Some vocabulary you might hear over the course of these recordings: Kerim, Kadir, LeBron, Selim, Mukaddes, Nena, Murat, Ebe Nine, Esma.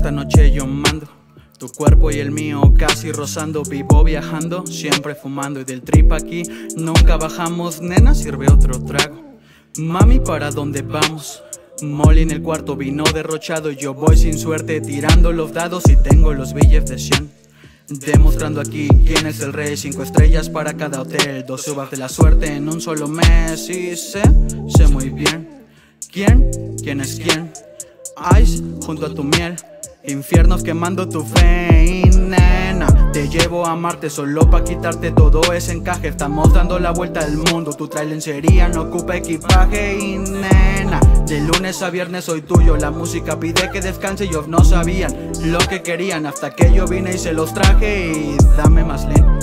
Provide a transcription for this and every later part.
esta noche yo mando. Tu cuerpo y el mío casi rozando, vivo viajando, siempre fumando y del trip aquí nunca bajamos. Nena, sirve otro trago. Mami, ¿para dónde vamos? Molly en el cuarto, vino derrochado, yo voy sin suerte tirando los dados y tengo los billetes de 100. Demostrando aquí quién es el rey, 5 estrellas para cada hotel, 2 uvas de la suerte en un solo mes. Y sé muy bien quién es quién. Ice junto a tu miel, infiernos quemando tu fe. Y nena, te llevo a Marte solo pa' quitarte todo ese encaje. Estamos dando la vuelta al mundo, tu trail lencería no ocupa equipaje. Y nena, de lunes a viernes soy tuyo. La música pide que descanse, ellos no sabían lo que querían hasta que yo vine y se los traje. Y dame más lean.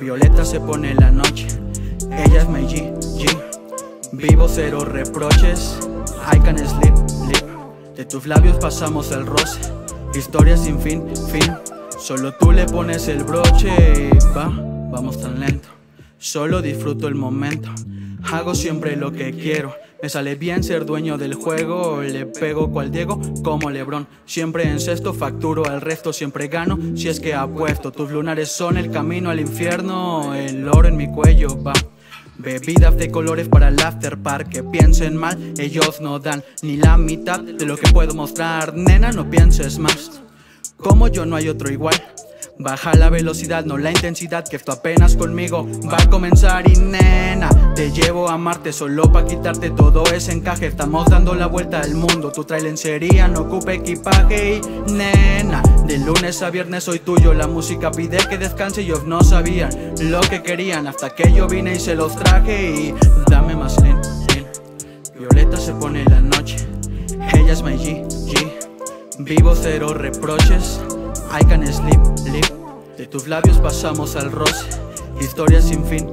Violeta se pone la noche, ella es my G. Vivo 0 reproches, I can sleep. De tus labios pasamos el roce, historia sin fin. Solo tú le pones el broche y vamos tan lento. Solo disfruto el momento, hago siempre lo que quiero. Me sale bien ser dueño del juego, le pego cual Diego, como LeBron. Siempre en cesto, facturo al resto, siempre gano si es que apuesto. Tus lunares son el camino al infierno, el oro en mi cuello va. Bebidas de colores para el after party, que piensen mal, ellos no dan ni la mitad de lo que puedo mostrar. Nena, no pienses más, como yo no hay otro igual. Baja la velocidad, no la intensidad, que esto apenas conmigo va a comenzar. Y nena, te llevo a Marte solo pa' quitarte todo ese encaje. Estamos dando la vuelta al mundo, tu trail lencería no ocupa equipaje. Y nena, de lunes a viernes soy tuyo. La música pide que descanse, ellos no sabían lo que querían hasta que yo vine y se los traje. Y dame más lean. Violeta se pone la noche, ella es my G. Vivo 0 reproches, I can sleep. De tus labios pasamos al roce, historia sin fin.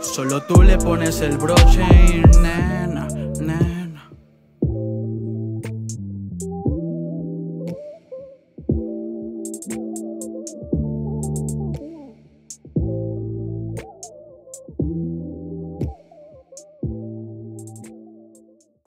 Solo tú le pones el broche. Y nena,